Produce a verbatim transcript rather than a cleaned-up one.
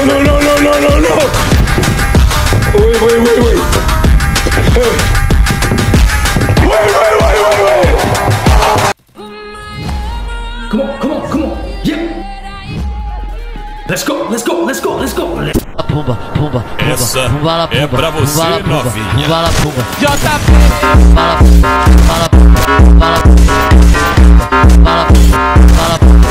No, no, no, no, no, no, no! Wait, wait, wait, wait! Wait, wait, wait, wait, wait! Come on, come on, come on! Yeah! Let's go, let's go, let's go, let's go! Let's Pumba, Pumba, Pumba, essa Pumba la Pumba, é pra você, Pumba la Pumba, Pumba la Pumba, Pumba la Pumba, Pumba la Pumba, Pumba la Pumba, Pumba la Pumba, Pumba la Pumba, Pumba la Pumba.